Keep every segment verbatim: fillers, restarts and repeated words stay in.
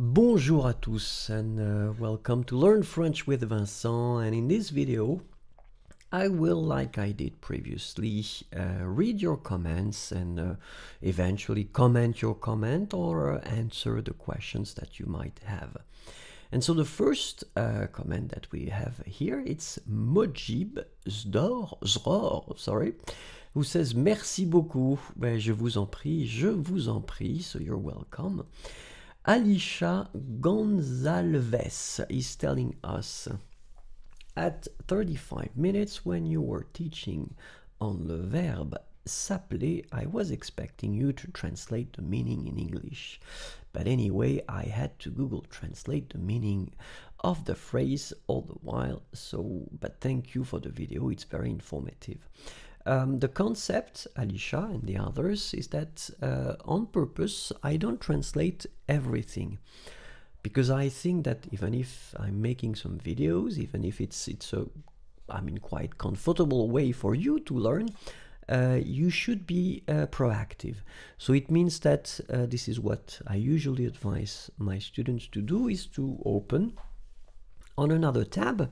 Bonjour à tous and uh, welcome to Learn French with Vincent, and in this video I will, like I did previously, uh, read your comments and uh, eventually comment your comment or answer the questions that you might have. And so the first uh, comment that we have here, it's Mojib Zdor, Zdor, sorry, who says merci beaucoup. Ben, je vous en prie, je vous en prie, so you're welcome. Alisha Gonzalez is telling us, at thirty-five minutes when you were teaching on le verbe s'appeler, I was expecting you to translate the meaning in English. But anyway, I had to Google translate the meaning of the phrase all the while. So, but thank you for the video, it's very informative. Um, the concept, Alisha and the others, is that uh, on purpose I don't translate everything, because I think that even if I'm making some videos, even if it's it's a, I mean, quite comfortable way for you to learn, uh, you should be uh, proactive. So it means that uh, this is what I usually advise my students to do, is to open on another tab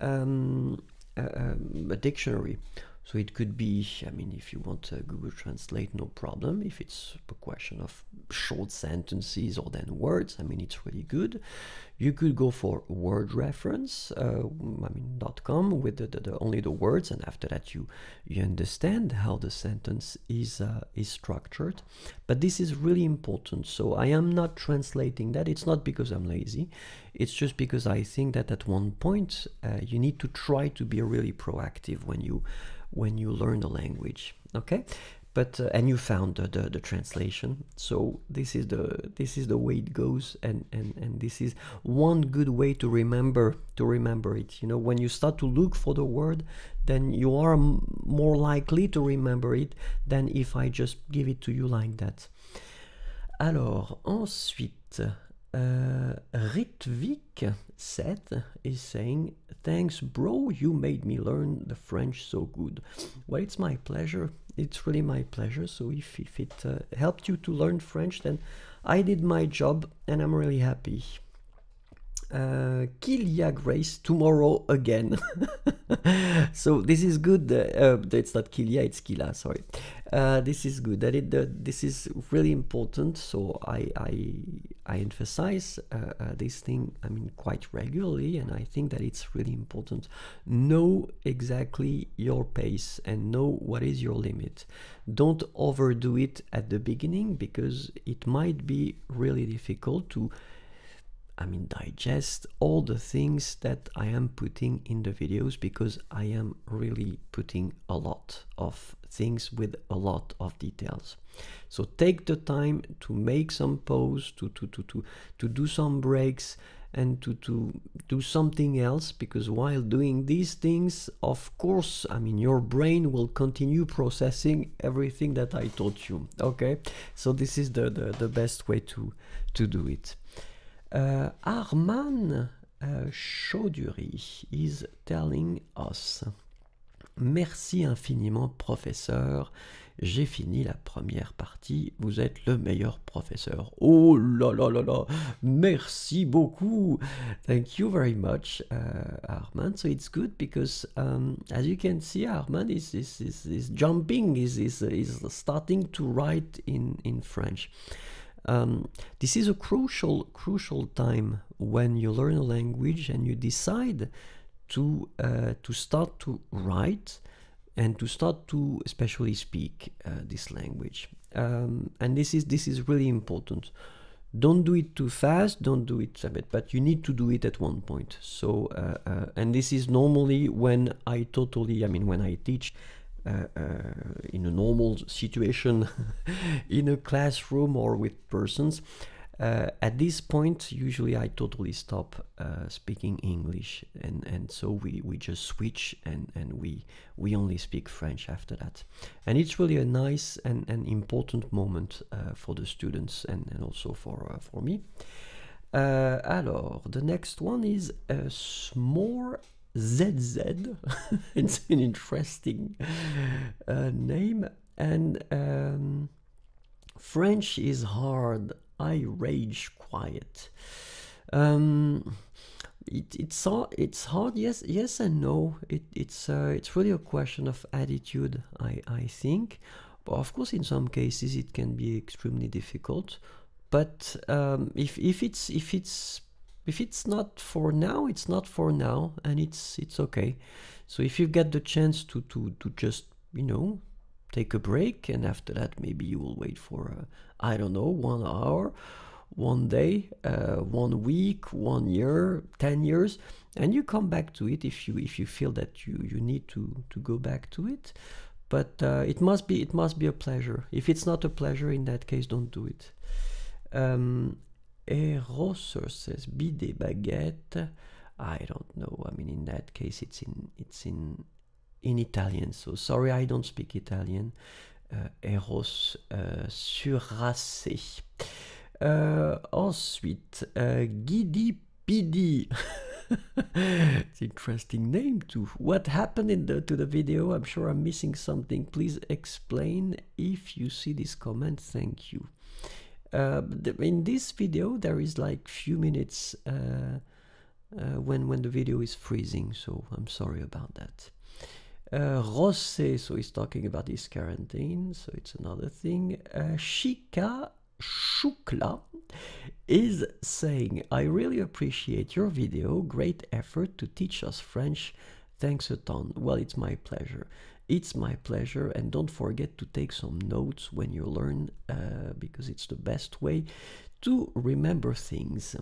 um, a, a dictionary. So it could be, I mean, if you want uh, Google Translate, no problem. If it's a question of short sentences or then words, I mean, it's really good. You could go for word reference, uh, I mean, .com, with the, the, the, only the words, and after that you you understand how the sentence is, uh, is structured. But this is really important. So I am not translating that. It's not because I'm lazy. It's just because I think that at one point uh, you need to try to be really proactive when you when you learn the language, okay? But uh, and you found the, the the translation. So this is the this is the way it goes, and and and this is one good way to remember to remember it. You know, when you start to look for the word, then you are m more likely to remember it than if I just give it to you like that. Alors ensuite, uh, Ritvik said is saying, thanks bro, you made me learn the French so good. Well, it's my pleasure. It's really my pleasure. So if, if it uh, helped you to learn French, then I did my job and I'm really happy. Uh, Kilia Grace, tomorrow again. So this is good. Uh, it's not Kilia, it's Kila, sorry. Uh, this is good. That it, uh, this is really important. So I, I, I emphasize uh, uh, this thing, I mean, quite regularly, and I think that it's really important. Know exactly your pace and know what is your limit. Don't overdo it at the beginning, because it might be really difficult to, I mean, digest all the things that I am putting in the videos, because I am really putting a lot of things with a lot of details. So take the time to make some pause, to to to to, to do some breaks, and to to do something else, because while doing these things, of course, I mean, your brain will continue processing everything that I taught you, okay? So this is the the, the best way to to do it. Uh, Armand uh, Chaudhury is telling us, merci infiniment professeur, j'ai fini la première partie, vous êtes le meilleur professeur. Oh là là là là, merci beaucoup. Thank you very much, uh, Armand. So it's good because um, as you can see, Armand is, is, is, is jumping, is, is, is starting to write in, in French. Um, this is a crucial, crucial time when you learn a language and you decide to uh, to start to write and to start to especially speak uh, this language. Um, and this is this is really important. Don't do it too fast. Don't do it a bit, but you need to do it at one point. So uh, uh, and this is normally when I totally, I mean, when I teach. Uh, uh, in a normal situation in a classroom or with persons, uh, at this point usually I totally stop uh, speaking English, and and so we we just switch, and and we we only speak French after that. And it's really a nice and an important moment uh, for the students, and, and also for uh, for me. Uh, alors, the next one is a small Z Z. It's an interesting uh, name. And um, French is hard. I rage quiet. Um, it, it's it's hard. Yes, yes, and no. It it's uh, it's really a question of attitude. I I think, but of course, in some cases, it can be extremely difficult. But um, if if it's if it's if it's not for now, it's not for now, and it's it's okay. So if you get the chance to to to just, you know, take a break, and after that maybe you will wait for uh, I don't know, one hour, one day, uh, one week, one year, ten years, and you come back to it if you if you feel that you you need to to go back to it. But uh, it must be it must be a pleasure. If it's not a pleasure, in that case, don't do it. Um, Eroser says bide baguette. I don't know. I mean, in that case, it's in it's in. in Italian, so sorry, I don't speak Italian. Uh, Eros uh, surracé. Euh, ensuite, uh, Gidi Pidi. It's interesting name too. What happened in the, to the video? I'm sure I'm missing something. Please explain if you see this comment. Thank you. Uh, in this video, there is like few minutes uh, uh, when when the video is freezing, so I'm sorry about that. Uh, Rosé, so he's talking about his quarantine, so it's another thing. Uh, Chica Choucla is saying, I really appreciate your video. Great effort to teach us French. Thanks a ton. Well, it's my pleasure. It's my pleasure. And don't forget to take some notes when you learn, uh, because it's the best way to remember things.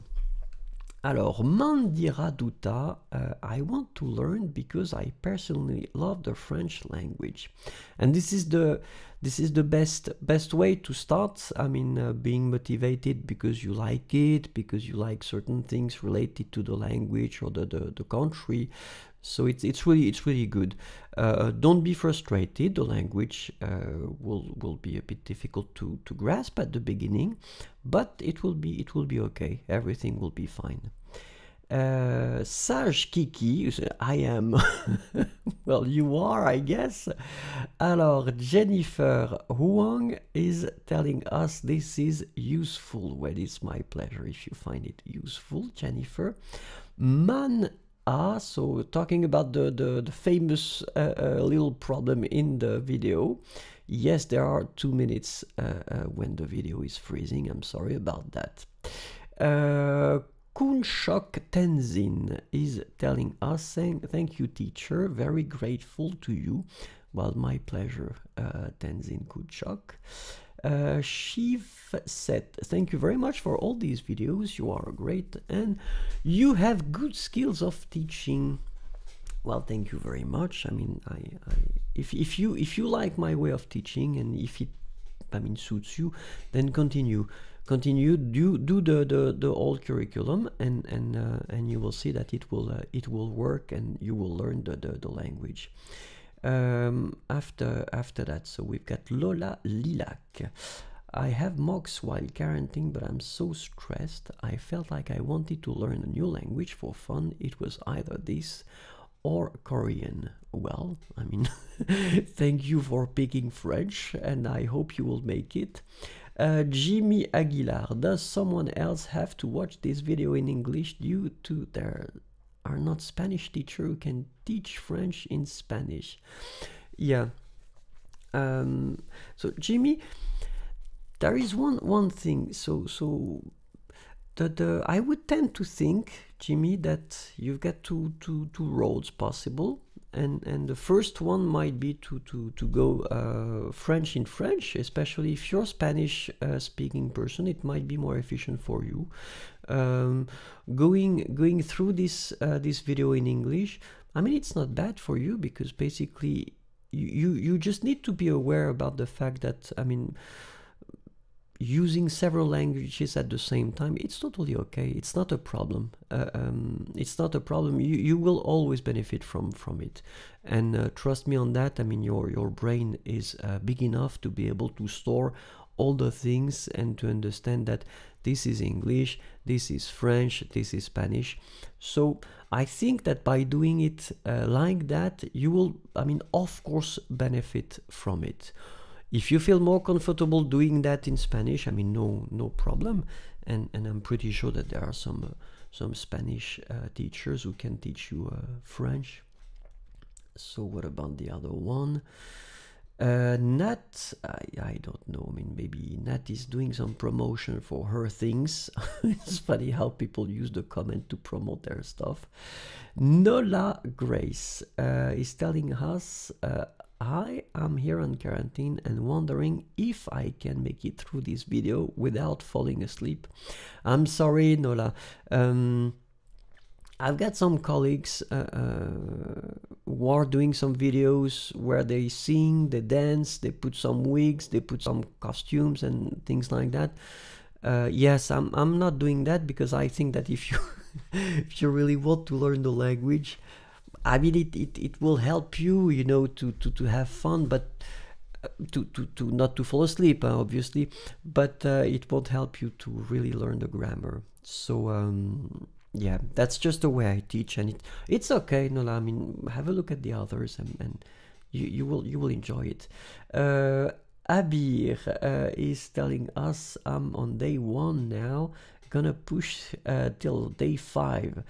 Alors, Mandira Duta, uh, I want to learn because I personally love the French language, and this is the this is the best best way to start. I mean, uh, being motivated because you like it, because you like certain things related to the language or the the, the country. So it's it's really it's really good. Uh, don't be frustrated. The language uh, will will be a bit difficult to to grasp at the beginning, but it will be it will be okay. Everything will be fine. Uh, Sage Kiki, I am. Well, you are, I guess. Alors, Jennifer Huong is telling us this is useful. Well, it's my pleasure if you find it useful, Jennifer. Man. Ah, so talking about the, the, the famous uh, uh, little problem in the video. Yes, there are two minutes uh, uh, when the video is freezing. I'm sorry about that. Uh, Kunchok Tenzin is telling us, saying, thank you, teacher. Very grateful to you. Well, my pleasure, uh, Tenzin Kunchok. Uh, Shiv said, thank you very much for all these videos. You are great and you have good skills of teaching. Well, thank you very much. I mean, I, I if, if you if you like my way of teaching, and if it, I mean, suits you, then continue continue do do the the, the old curriculum, and and uh, and you will see that it will uh, it will work, and you will learn the the, the language. Um, after after that, so we've got Lola Lilac. I have mocks while quarantining, but I'm so stressed. I felt like I wanted to learn a new language for fun. It was either this or Korean. Well, I mean, thank you for picking French, and I hope you will make it. Uh, Jimmy Aguilar, does someone else have to watch this video in English due to their... are not Spanish teacher who can teach French in Spanish? Yeah. Um, so Jimmy, there is one one thing. So so that uh, I would tend to think, Jimmy, that you've got two two two roads possible, and and the first one might be to to to go uh, French in French, especially if you're Spanish uh, speaking person. It might be more efficient for you. Um, going going through this uh, this video in English, I mean, it's not bad for you, because basically you, you you just need to be aware about the fact that, I mean, using several languages at the same time, it's totally okay. It's not a problem. Uh, um, it's not a problem. You you will always benefit from from it, and uh, trust me on that. I mean, your your brain is uh, big enough to be able to store all the things and to understand that this is English, this is French, this is Spanish. So I think that by doing it uh, like that, you will, I mean, of course, benefit from it. If you feel more comfortable doing that in Spanish, I mean, no, no problem. And and I'm pretty sure that there are some uh, some Spanish uh, teachers who can teach you uh, French. So what about the other one? Uh, Nat, I, I don't know, I mean, maybe Nat is doing some promotion for her things. It's funny how people use the comment to promote their stuff. Nola Grace uh, is telling us, uh, I am here on quarantine and wondering if I can make it through this video without falling asleep. I'm sorry, Nola. Um, I've got some colleagues uh, uh, who are doing some videos where they sing, they dance, they put some wigs, they put some costumes and things like that. Uh, yes, I'm, I'm not doing that because I think that if you, if you really want to learn the language, I mean, it, it, it will help you, you know, to, to, to have fun, but to, to, to not to fall asleep, uh, obviously, but uh, it won't help you to really learn the grammar. So... Um, yeah, that's just the way I teach, and it it's okay, Nola. I mean, have a look at the others, and, and you you will you will enjoy it. Uh, Abir uh, is telling us, I'm on day one now, gonna push uh, till day five.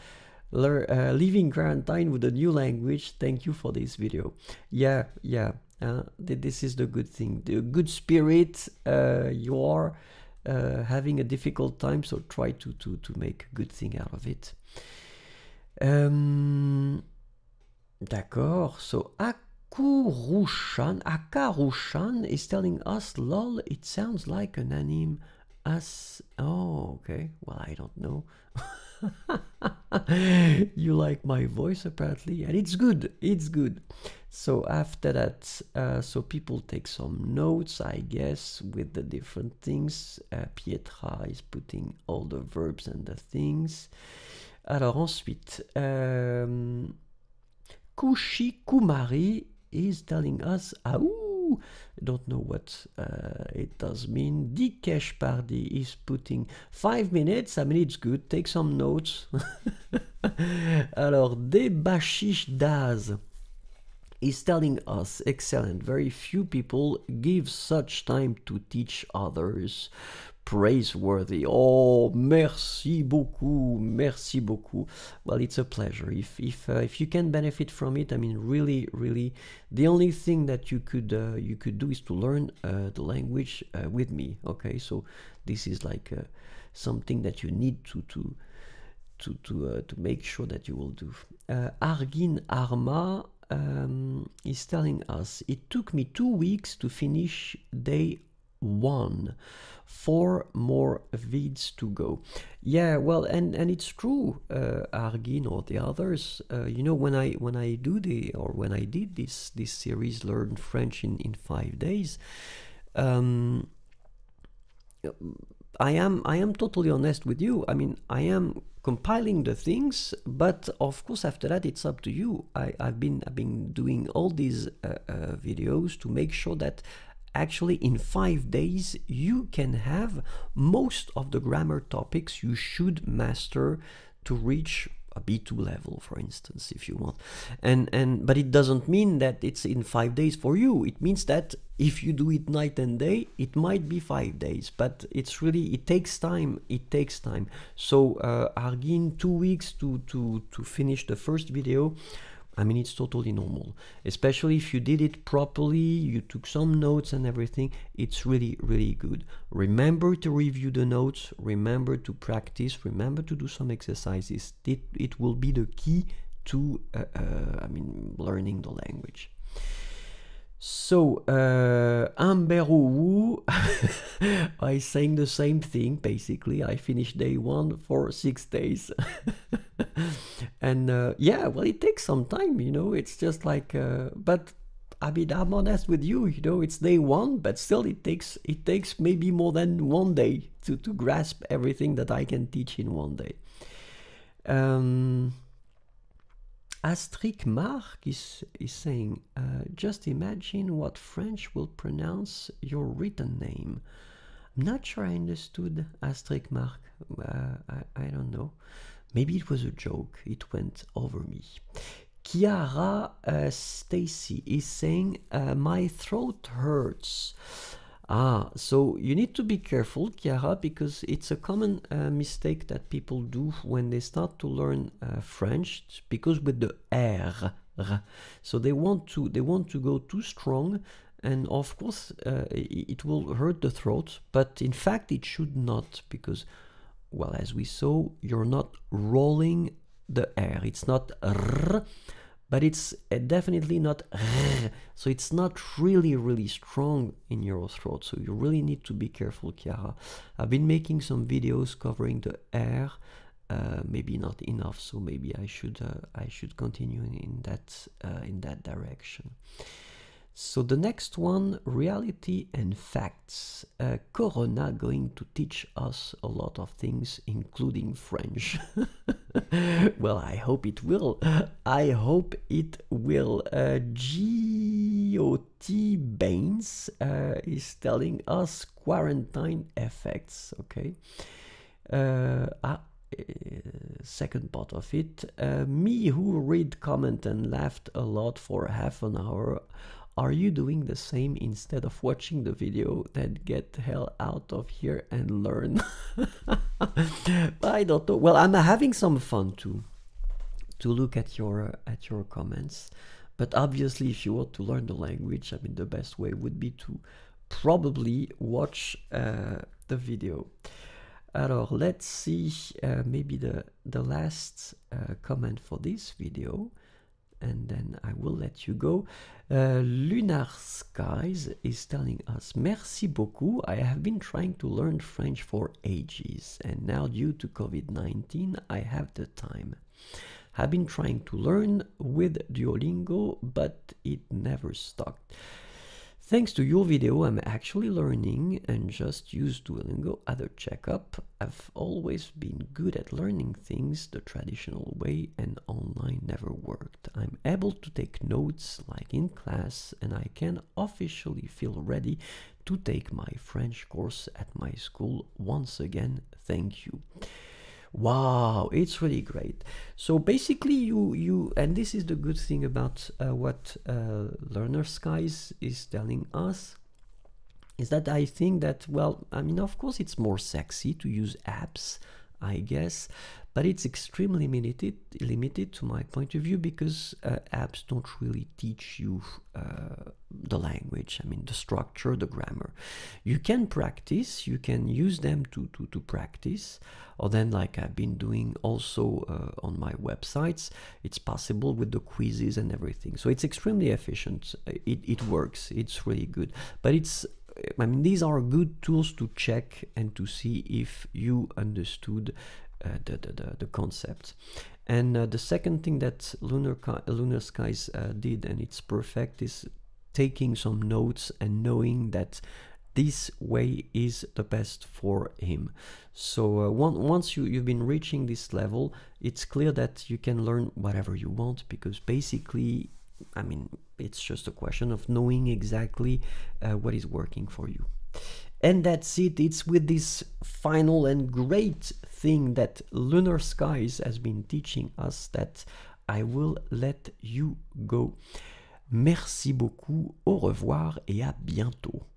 Le uh, leaving quarantine with a new language. Thank you for this video. Yeah, yeah. Uh, th this is the good thing. The good spirit uh, you are. Uh, having a difficult time, so try to to to make a good thing out of it. Um, D'accord. So Akurushan, Akurushan is telling us, "Lol, it sounds like an anime." As oh, okay. Well, I don't know. You like my voice apparently, and it's good. It's good. So after that, uh, so people take some notes, I guess, with the different things. Uh, Pietra is putting all the verbs and the things. Alors ensuite, um, Kushi Kumari is telling us, "Aou," don't know what uh, it does mean. Dikesh Pardi is putting five minutes. I mean, it's good. Take some notes. Alors Debashish Das is telling us, excellent, very few people give such time to teach others, praiseworthy. Oh, merci beaucoup, merci beaucoup. Well, it's a pleasure. If, if, uh, if you can benefit from it, I mean, really, really, the only thing that you could, uh, you could do is to learn uh, the language uh, with me, okay? So this is like uh, something that you need to, to, to, to, uh, to make sure that you will do. Uh, Argin Arma, Um, is telling us, it took me two weeks to finish day one, four more vids to go. Yeah, well, and and it's true, uh, Argin or the others. Uh, you know, when I when I do the or when I did this this series, Learn French in in five days. Um, I am I am totally honest with you. I mean, I am compiling the things, but of course after that it's up to you. I, I've been I've been doing all these uh, uh, videos to make sure that actually in five days you can have most of the grammar topics you should master to reach a B two level, for instance, if you want. And and but it doesn't mean that it's in five days for you. It means that if you do it night and day, it might be five days. But it's really, it takes time. It takes time. So uh, Argin, two weeks to to to finish the first video. I mean, it's totally normal, especially if you did it properly, you took some notes and everything. It's really, really good. Remember to review the notes, remember to practice, remember to do some exercises. It, it will be the key to, uh, uh, I mean, learning the language. So, uh, Amberou, I sang the same thing, basically. I finished day one for six days. And uh, yeah, well, it takes some time, you know, it's just like, uh, but I mean, I'm honest with you, you know, it's day one, but still it takes, it takes maybe more than one day to, to grasp everything that I can teach in one day. Um, Asterisk Marc is, is saying, uh, just imagine what French will pronounce your written name. I'm not sure I understood Asterisk Marc. Uh, I, I don't know. Maybe it was a joke. It went over me. Kiara uh, Stacy is saying, uh, my throat hurts. Ah, so you need to be careful, Kiara, because it's a common uh, mistake that people do when they start to learn uh, French, because with the R, R, so they want to they want to go too strong, and of course uh, it will hurt the throat. But in fact, it should not, because, well, as we saw, you're not rolling the R. It's not R, but it's definitely not R, so it's not really, really strong in your throat, so you really need to be careful, Kiara. I've been making some videos covering the R, uh, maybe not enough, so maybe I should uh, I should continue in that uh, in that direction. So the next one, reality and facts. Uh, Corona going to teach us a lot of things, including French. Well, I hope it will. I hope it will. Uh, G O T Baines uh, is telling us quarantine effects. Okay. Uh, ah, uh, second part of it. Uh, me who read, comment, and laughed a lot for half an hour. Are you doing the same instead of watching the video? Then get the hell out of here and learn. I don't know. Well, I'm having some fun too, to look at your at your comments. But obviously, if you want to learn the language, I mean, the best way would be to probably watch uh, the video. Alors, let's see. Uh, maybe the the last uh, comment for this video, and then I will let you go. Uh, Lunar Skies is telling us, merci beaucoup, I have been trying to learn French for ages, and now due to COVID nineteen, I have the time. I've been trying to learn with Duolingo, but it never stuck. Thanks to your video, I'm actually learning and just use Duolingo at a checkup. I've always been good at learning things the traditional way, and online never worked. I'm able to take notes like in class, and I can officially feel ready to take my French course at my school once again. Thank you. Wow, it's really great. So basically you you and this is the good thing about uh, what uh, Lunar Skies is telling us, is that I think that, well, I mean, of course it's more sexy to use apps, I guess, but it's extremely limited limited to my point of view, because uh, apps don't really teach you uh, the language, I mean the structure, the grammar. You can practice, you can use them to to, to practice, or then like I've been doing also uh, on my websites, it's possible with the quizzes and everything. So it's extremely efficient, it, it works, it's really good. But it's, I mean, these are good tools to check and to see if you understood uh, the, the, the, the concept. And uh, the second thing that Lunar, Lunar Skies uh, did, and it's perfect, is taking some notes and knowing that this way is the best for him. So uh, one, once you, you've been reaching this level, it's clear that you can learn whatever you want, because basically, I mean, it's just a question of knowing exactly uh, what is working for you. And that's it. It's with this final and great thing that Lunar Skies has been teaching us that I will let you go. Merci beaucoup, au revoir et à bientôt.